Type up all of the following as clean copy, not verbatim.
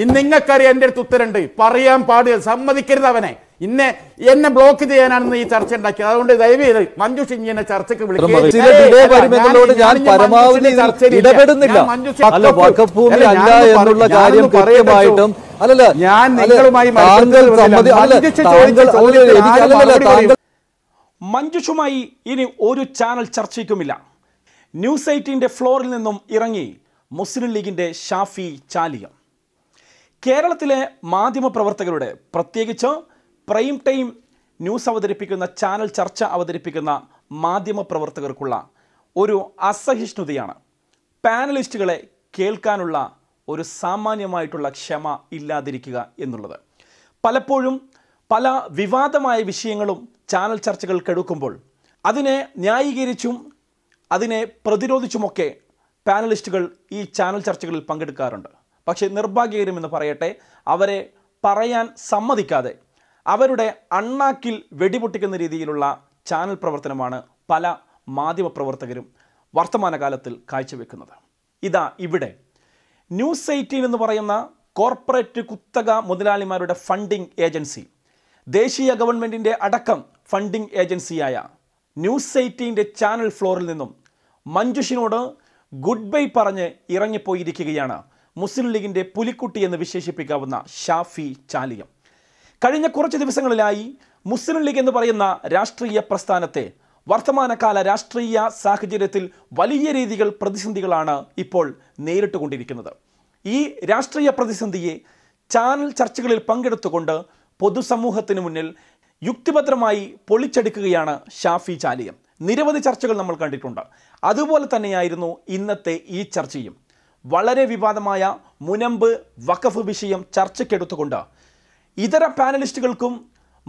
इनक उत्तर पर सम्मतिक्करुत इन ब्लॉक ई चर्चा दयवे मंजुष इन चर्चा മഞ്ജുഷുമായി ഇനി ഒരു ചാനൽ ചർച്ചയ്ക്കുമില്ല. ന്യൂസ് 18ന്റെ ഫ്ലോറിൽ നിന്നും ഇറങ്ങി മുസ്ലിം ലീഗിന്റെ ഷാഫി ചാലിയ കേരളത്തിലെ മാധ്യമ പ്രവർത്തകരുടെ പ്രത്യേകിച്ച് പ്രൈം ടൈം ന്യൂസ് അവതരിപ്പിക്കുന്ന ചാനൽ ചർച്ച അവതരിപ്പിക്കുന്ന മാധ്യമ പ്രവർത്തകർക്കുള്ള ഒരു അസഹിഷ്ണുതയാണ്. പാനലിസ്റ്റുകളെ കേൾക്കാനുള്ള ഒരു സാമാന്യമായിട്ടുള്ള ക്ഷമ ഇല്ലാതിരിക്കുക എന്നുള്ളത്. പലപ്പോഴും പല വിവാദമായ വിഷയങ്ങളും ചാനൽ ചർച്ചകൾ കെടുക്കുമ്പോൾ അതിനെ ന്യായീകരിച്ചും അതിനെ പ്രതിരോധിച്ചുമൊക്കെ പാനലിസ്റ്റുകൾ ഈ ചാനൽ ചർച്ചകളിൽ പങ്കെടുക്കാറുണ്ട്. പക്ഷേ നിർഭാഗ്യകരമെന്ന് പറയട്ടെ, അവരെ പറയാൻ സമ്മതിക്കാതെ അവരുടെ അണ്ണാക്കിൽ വെടിപൊട്ടിക്കുന്ന രീതിയിലുള്ള ചാനൽ പ്രവർത്തനമാണ് പല മാധ്യമ പ്രവർത്തകരും വർത്തമാനകാലത്തിൽ കാഴ്ചവെക്കുന്നത്. ഇതാ ഇവിടെ ന്യൂസ് 18 എന്ന് പറയുന്ന കോർപ്പറേറ്റ് കുത്തക മുതലാളിമാരുടെ ഫണ്ടിംഗ് ഏജൻസി, ദേശീയ ഗവൺമെന്റിന്റെ അടക്കം ഫണ്ടിംഗ് ഏജൻസിയായ ന്യൂസ് 18ന്റെ ചാനൽ ഫ്ലോറിൽ നിന്നും മഞ്ജുഷിനോട് ഗുഡ് ബൈ പറഞ്ഞ് ഇറങ്ങിപ്പോയിരിക്കുകയാണ് മുസ്ലിം ലീഗിന്റെ പുലിക്കുട്ടി എന്ന് വിശേഷിപ്പിക്കാവുന്ന ഷാഫി ചാലിയം. കഴിഞ്ഞ കുറച്ച് ദിവസങ്ങളിലായി മുസ്ലിം ലീഗ് എന്ന് പറയുന്ന രാഷ്ട്രീയ പ്രസ്ഥാനത്തെ വർത്തമാനകാല രാഷ്ട്രീയ സാഹചര്യത്തിൽ വലിയ രീതികൾ പ്രതിസന്ധികളാണ് ഇപ്പോൾ നേരിട്ടുകൊണ്ടിരിക്കുന്നത്. ഈ രാഷ്ട്രീയ പ്രതിസന്ധിയെ ചാനൽ ചർച്ചകളിൽ പങ്കെടുത്തുകൊണ്ട് പൊതുസമൂഹത്തിന് മുന്നിൽ യുക്തിഭദ്രമായി പൊളിച്ചെടുക്കുകയാണ് ഷാഫി ചാലിയം. നിരവധി ചർച്ചകൾ നമ്മൾ കണ്ടിട്ടുണ്ട്. അതുപോലെ തന്നെയായിരുന്നു ഇന്നത്തെ ഈ ചർച്ചയും. വളരെ വിവാദമായ മുനമ്പ് വഖഫ് വിഷയം ചർച്ചയ്ക്കെടുത്തുകൊണ്ട് ഇതര പാനലിസ്റ്റുകൾക്കും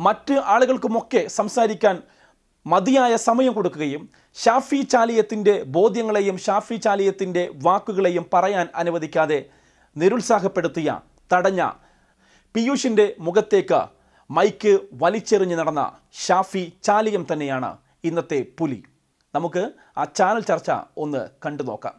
മറ്റ് ആളുകൾക്കുമൊക്കെ സംസാരിക്കാൻ മതിയായ സമയം കൊടുക്കുകയും ഷാഫി ചാലിയത്തിൻ്റെ ബോധ്യങ്ങളെയും ഷാഫി ചാലിയത്തിൻ്റെ വാക്കുകളെയും പറയാൻ അനുവദിക്കാതെ നിരുത്സാഹപ്പെടുത്തിയ, തടഞ്ഞ, പിയൂഷിൻ്റെ മുഖത്തേക്ക് മൈക്ക് വലിച്ചെറിഞ്ഞ് നടന്ന ഷാഫി ചാലിയം തന്നെയാണ് ഇന്നത്തെ പുലി. നമുക്ക് ആ ചാനൽ ചർച്ച ഒന്ന് കണ്ടു നോക്കാം.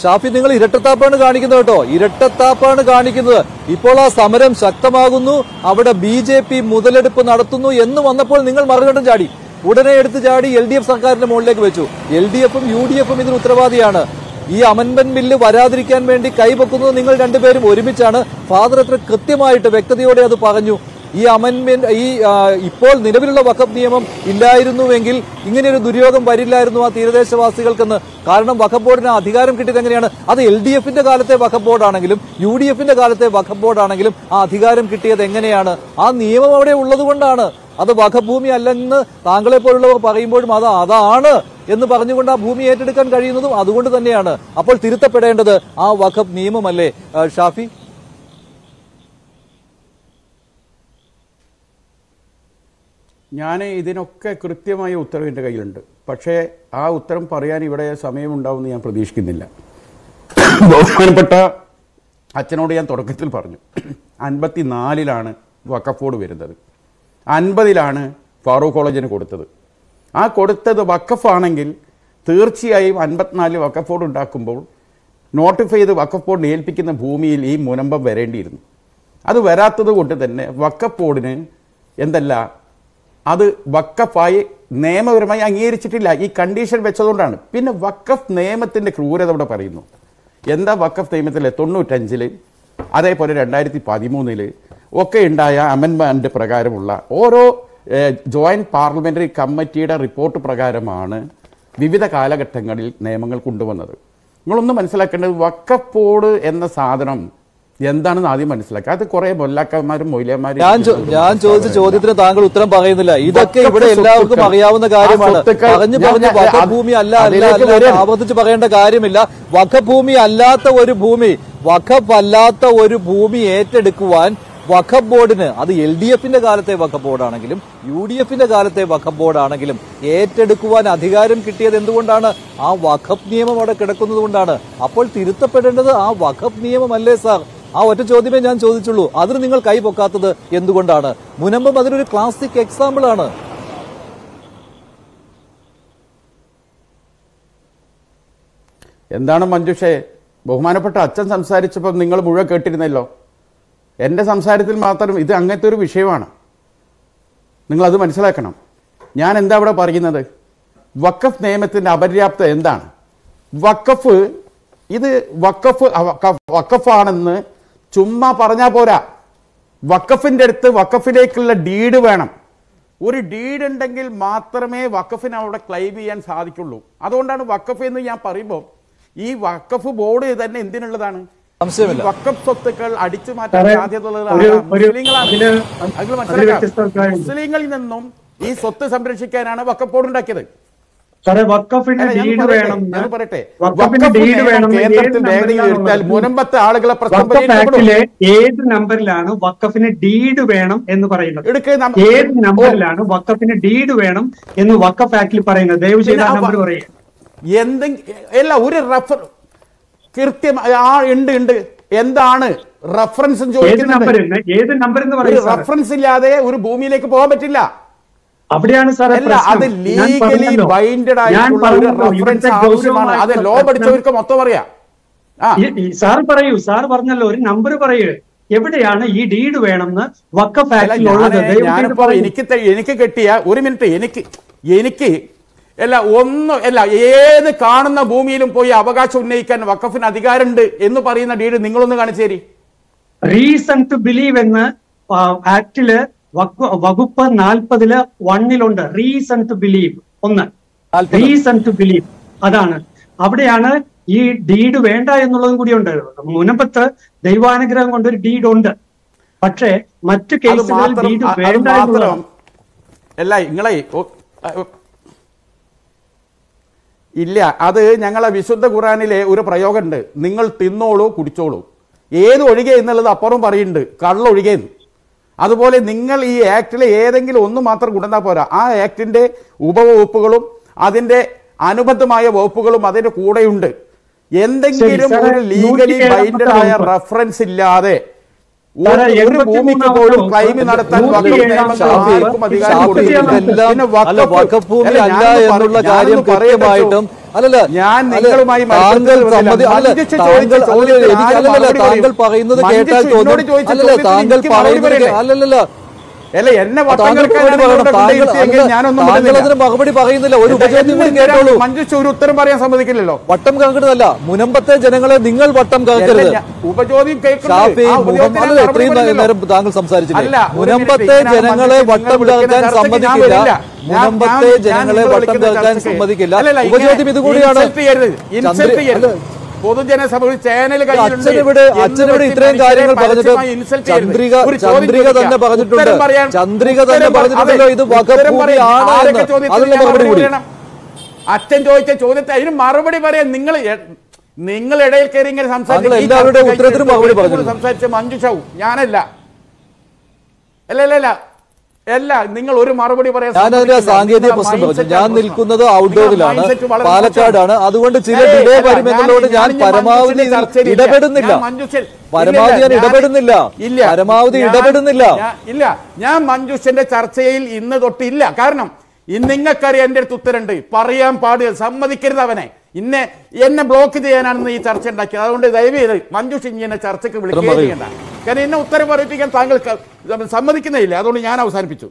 ഷാഫി നിങ്ങൾ ഇരട്ടത്താപ്പാണ് കാണിക്കുന്നത് കേട്ടോ, ഇരട്ടത്താപ്പാണ് കാണിക്കുന്നത്. ഇപ്പോൾ ആ സമരം ശക്തമാകുന്നു, അവിടെ BJP മുതലെടുപ്പ് നടത്തുന്നു എന്ന് വന്നപ്പോൾ നിങ്ങൾ മറുകണ്ടം ചാടി, ഉടനെ എടുത്ത് ചാടി LDF സർക്കാരിന്റെ മുകളിലേക്ക് വെച്ചു. LDF ഉം UDF ഉം ഇതിന് ഉത്തരവാദിയാണ്. ഈ അമെൻമെന്റ് ബില്ല് വരാതിരിക്കാൻ വേണ്ടി കൈവെക്കുന്നത് നിങ്ങൾ രണ്ടുപേരും ഒരുമിച്ചാണ്. ഫാദർ അത്ര കൃത്യമായിട്ട് വ്യക്തതയോടെ അത് പറഞ്ഞു. ഈ അമെൻമെന്റ്, ഈ ഇപ്പോൾ നിലവിലുള്ള വഖഫ് നിയമം ഇല്ലായിരുന്നുവെങ്കിൽ ഇങ്ങനെയൊരു ദുര്യോഗം വരില്ലായിരുന്നു ആ തീരദേശവാസികൾക്കെന്ന്. കാരണം വഖഫ് ബോർഡിന് അധികാരം കിട്ടിയത് എങ്ങനെയാണ്? അത് LDF ന്റെ കാലത്തെ വഖഫ് ബോർഡാണെങ്കിലും UDF ന്റെ കാലത്തെ വഖഫ് ബോർഡാണെങ്കിലും ആ അധികാരം കിട്ടിയത് എങ്ങനെയാണ്? ആ നിയമം അവിടെ ഉള്ളതുകൊണ്ടാണ്. അത് വഖഫ് ഭൂമി അല്ലെന്ന് താങ്കളെ പോലുള്ളവർ പറയുമ്പോഴും അതാണ് എന്ന് പറഞ്ഞുകൊണ്ട് ആ ഭൂമി ഏറ്റെടുക്കാൻ കഴിയുന്നതും അതുകൊണ്ട് തന്നെയാണ്. അപ്പോൾ തിരുത്തപ്പെടേണ്ടത് ആ വഖഫ് നിയമമല്ലേ ഷാഫി? ഞാൻ ഇതിനൊക്കെ കൃത്യമായ ഉത്തരവ് എൻ്റെ കയ്യിലുണ്ട്. പക്ഷേ ആ ഉത്തരം പറയാൻ ഇവിടെ സമയമുണ്ടാവുമെന്ന് ഞാൻ പ്രതീക്ഷിക്കുന്നില്ല. ബഹുമാനപ്പെട്ട അച്ഛനോട് ഞാൻ തുടക്കത്തിൽ പറഞ്ഞു, 54ലാണ് വഖഫ് ബോർഡ് വരുന്നത്, 50ലാണ് ഫാറൂഖ് കോളേജിന് കൊടുത്തത്. ആ കൊടുത്തത് വഖഫാണെങ്കിൽ തീർച്ചയായും 54 വഖഫ് ബോർഡ് ഉണ്ടാക്കുമ്പോൾ നോട്ടിഫൈ ചെയ്ത് വഖഫ് ബോർഡിന് ഏൽപ്പിക്കുന്ന ഭൂമിയിൽ ഈ മുനമ്പം വരേണ്ടിയിരുന്നു. അത് വരാത്തത് കൊണ്ട് തന്നെ വഖഫ് ബോർഡിന് എന്തല്ല, അത് വഖഫായി നിയമപരമായി അംഗീകരിച്ചിട്ടില്ല, ഈ കണ്ടീഷൻ വെച്ചതുകൊണ്ടാണ്. പിന്നെ വഖഫ് നിയമത്തിൻ്റെ ക്രൂരത ഇവിടെ പറയുന്നു. എന്താ വഖഫ് നിയമത്തിലെ 95 അതേപോലെ 2013 ഒക്കെ ഉണ്ടായ അമെൻമെൻ്റ് പ്രകാരമുള്ള ഓരോ ജോയിൻറ്റ് പാർലമെൻ്ററി കമ്മിറ്റിയുടെ റിപ്പോർട്ട് പ്രകാരമാണ് വിവിധ കാലഘട്ടങ്ങളിൽ നിയമങ്ങൾ കൊണ്ടുവന്നത്. നിങ്ങളൊന്ന് മനസ്സിലാക്കേണ്ടത് വഖഫ് ബോർഡ് എന്ന സാധനം എന്താണെന്ന് ആദ്യം മനസ്സിലാക്കുക. അത് കുറെ മൊല്ലാക്കന്മാരും മൊയിലന്മാരും ഞാൻ ചോദിച്ച ചോദ്യത്തിന് താങ്കൾ ഉത്തരം പറയുന്നില്ല. ഇതൊക്കെ ഇവിടെ എല്ലാവർക്കും അറിയാവുന്ന കാര്യമാണ്. വഖഫൂമി അല്ല, ആവർത്തിച്ച് പറയേണ്ട കാര്യമില്ല. വഖഫൂമി അല്ലാത്ത ഒരു ഭൂമി, വഖഫ് അല്ലാത്ത ഒരു ഭൂമി ഏറ്റെടുക്കുവാൻ വഖഫ് ബോർഡിന്, അത് LDF ന്റെ കാലത്തെ വഖഫ് ബോർഡാണെങ്കിലും UDF ന്റെ കാലത്തെ വഖഫ് ബോർഡാണെങ്കിലും ഏറ്റെടുക്കുവാൻ അധികാരം കിട്ടിയത് എന്തുകൊണ്ടാണ്? ആ വഖഫ് നിയമം അവിടെ കിടക്കുന്നത് കൊണ്ടാണ്. അപ്പോൾ തിരുത്തപ്പെടേണ്ടത് ആ വഖഫ് നിയമമല്ലേ സാർ? ആ ഒറ്റ ചോദ്യമേ ഞാൻ ചോദിച്ചുള്ളൂ. അതിന് നിങ്ങൾ കൈ പൊക്കാത്തത് എന്തുകൊണ്ടാണ്? മുനമ്പം അതിനൊരു ക്ലാസിക് എക്സാമ്പിൾ ആണ്. എന്താണ് മഞ്ജുഷേ, ബഹുമാനപ്പെട്ട അച്ഛൻ സംസാരിച്ചപ്പോൾ നിങ്ങൾ മുഴുവൻ കേട്ടിരുന്നല്ലോ. എൻ്റെ സംസാരത്തിൽ മാത്രം ഇത് അങ്ങനത്തെ ഒരു വിഷയമാണ്, നിങ്ങളത് മനസ്സിലാക്കണം. ഞാൻ എന്താ ഇവിടെ പറയുന്നത്? വഖഫ് നിയമത്തിൻ്റെ അപര്യാപ്ത എന്താണ്? വഖഫ് ഇത് വഖഫാണെന്ന് ചുമ്മാ പറഞ്ഞാൽ പോരാ. വഖഫിൻ്റെ അടുത്ത് വഖഫിലേക്കുള്ള ഡീഡ് വേണം. ഒരു ഡീഡ് ഉണ്ടെങ്കിൽ മാത്രമേ വഖഫിന് അവിടെ ക്ലെയിം ചെയ്യാൻ സാധിക്കുള്ളൂ. അതുകൊണ്ടാണ് വഖഫ് എന്ന് ഞാൻ പറയുമ്പോൾ ഈ വഖഫ് ബോർഡ് തന്നെ എന്തിനുള്ളതാണ്? വഖഫ് സ്വത്തുക്കൾ അടിച്ചു മാറ്റാൻ സാധ്യതയുള്ളതാണ് മുസ്ലിങ്ങളാണ്. മുസ്ലിങ്ങളിൽ നിന്നും ഈ സ്വത്ത് സംരക്ഷിക്കാനാണ് വഖഫ് ബോർഡ് ഉണ്ടാക്കിയത്. ഞാൻ പറയട്ടെ, മുനമ്പത്തെ ആളുകളെ ഏത് നമ്പറിലാണ് വഖഫിന് ഡീഡ് വേണം എന്ന് പറയുന്നത്? ഏത് നമ്പറിലാണ് വഖഫിന് ഡീഡ് വേണം എന്ന് വഖഫ് ആക്ടിൽ പറയുന്നത്? ദയവ് ചെയ്ത് നമ്പർ പറയുക. എന്തെങ്കിലും ഒരു റഫർ കൃത്യം ആ ഉണ്ട് എന്താണ് റഫറൻസ് ചോദിക്കുന്നത്? റഫറൻസ് ഇല്ലാതെ ഒരു ഭൂമിയിലേക്ക് പോകാൻ പറ്റില്ല. അവിടെയാണ് സാർ അത് ലീഗലി ബൈൻഡഡ് ആയിട്ടുള്ള ഒരു റഫറൻസ് ആവശ്യമാണ്. അത് ലോ പഠിച്ചവർക്ക് മൊത്തം അറിയാം. സാർ പറയൂ, സാർ പറഞ്ഞല്ലോ ഒരു നമ്പർ പറയൂ, എവിടെയാണ് ഈ ഡീഡ് വേണമെന്ന് വഖഫ് ആക്ടിൽ ഉള്ളത്? എനിക്ക് കിട്ടിയ ഒരു മിനിറ്റ്, എനിക്ക് അല്ല ഒന്നും അല്ല, ഏത് കാണുന്ന ഭൂമിയിലും പോയി അവകാശം ഉന്നയിക്കാൻ വഖഫിന് അധികാരമുണ്ട് എന്ന് പറയുന്ന ഡീഡ് നിങ്ങളൊന്ന് കാണിച്ചേരി. റീസൺ ടു ബിലീവ് എന്ന് ആക്ടില് വകുപ്പ് 40(1)ലുണ്ട്. റീസൺ ടു ബിലീവ് ഒന്ന്, റീസൺ ടു ബിലീവ് അതാണ്. അവിടെയാണ് ഈ ഡീഡ് വേണ്ട എന്നുള്ളതും കൂടി ഉണ്ട്. മുനമ്പത്ത് ദൈവാനുഗ്രഹം കൊണ്ട് ഒരു ഡീഡ് ഉണ്ട്, പക്ഷേ മറ്റു കേസുകളിൽ ഡീഡ് വേണ്ട അല്ല. നിങ്ങളെ ഇല്ല, അത് ഞങ്ങളെ വിശുദ്ധ ഖുറാനിലെ ഒരു പ്രയോഗമുണ്ട്, നിങ്ങൾ തിന്നോളൂ കുടിച്ചോളൂ, ഏത് ഒഴികെ എന്നുള്ളത് അപ്പുറം പറയുന്നുണ്ട്, കള്ളൊഴികെന്ന്. അതുപോലെ നിങ്ങൾ ഈ ആക്ടിലെ ഏതെങ്കിലും ഒന്ന് മാത്രം കൊണ്ടുവന്നാൽ പോരാ, ആ ആക്ടിൻ്റെ ഉപവകുപ്പുകളും അതിൻ്റെ അനുബന്ധമായ വകുപ്പുകളും അതിൻ്റെ കൂടെയുണ്ട്. എന്തെങ്കിലും ഒരു ലീഗലി ബൈൻഡഡ് ആയ റഫറൻസ് ഇല്ലാതെ ഒരു ഭൂമിക്ക് പോലും ക്ലെയിം നടത്താൻ വകുപ്പ്. ഞാൻ നിങ്ങളുമായി താങ്കൾ പറയുന്നത് കേട്ടാൽ അതിന് മറുപടി പറയുന്നില്ല. ഒരു കേട്ടോളൂ, ഒരു ഉത്തരം പറയാൻ സമ്മതിക്കില്ലല്ലോ. വട്ടം കറക്കുന്നതല്ല, മുനമ്പത്തെ ജനങ്ങളെ നിങ്ങൾ വട്ടം കറക്കരുത്. എത്രയും നേരം താങ്കൾ സംസാരിച്ചില്ല. മുനമ്പത്തെ ജനങ്ങളെ വട്ടം കറക്കാൻ സമ്മതിക്കില്ല. മുനമ്പത്തെ ജനങ്ങളെ വട്ടം കറക്കാൻ സമ്മതിക്കില്ല. ഉപജോദ്യം ഇതുകൂടിയാണ്. അച്ഛനിവിടെ ഇത്രയും കാര്യങ്ങൾ പറഞ്ഞിട്ട് ചന്ദ്രിക തന്നെ പറഞ്ഞിട്ടുണ്ട്, ഇത് വഖഫ് ഭൂമിയാണ് എന്ന്. അതിനുള്ള മറുപടി കൂടി അച്ഛൻ ചോദിച്ച ചോദ്യത്തെ അതിന് മറുപടി പറയാൻ നിങ്ങൾ ഇടയിൽ കയറി ഇങ്ങനെ സംസാരിച്ചു. എല്ലാവരുടെ ഉത്തരത്തിന് മറുപടി പറഞ്ഞു സംസാരിച്ച മഞ്ജുഷാവു ഞാനല്ല. അല്ല അല്ല, നിങ്ങൾ ഒരു മറുപടി പറയാൻ. ഞാനതിന്റെ സാങ്കേതിക പ്രശ്നം പറഞ്ഞു. ഞാൻ നിൽക്കുന്നത് ഔട്ട്ഡോറിലാണ്, പാലക്കാടാണ്. അതുകൊണ്ട് ചില ഡിലേ വരുമെന്നുള്ളതുകൊണ്ട് ഞാൻ പരമാവധി ഇടപെടുന്നില്ല. ഞാൻ മഞ്ജുഷന്റെ ചർച്ചയിൽ ഇന്ന് തൊട്ടില്ല. കാരണം ഇന്ന് നിങ്ങൾക്കറിയാം എന്റെ അടുത്ത് ഉത്തരണ്ട് പറയാൻ പാടില്ല, സമ്മതിക്കരുത് അവനെ. ഇന്നെ എന്നെ ബ്ലോക്ക് ചെയ്യാനാണെന്ന് ഈ ചർച്ച ഉണ്ടാക്കിയത്. അതുകൊണ്ട് ദയവ് ചെയ്ത് മഞ്ജുഷ് ഇങ്ങനെ ചർച്ചയ്ക്ക് വിളിക്കുകയും ചെയ്യണ്ട. കാരണം എന്നെ ഉത്തരം പറയിപ്പിക്കാൻ താങ്കൾ സമ്മതിക്കുന്നേയില്ല. അതുകൊണ്ട് ഞാൻ അവസാനിപ്പിച്ചു.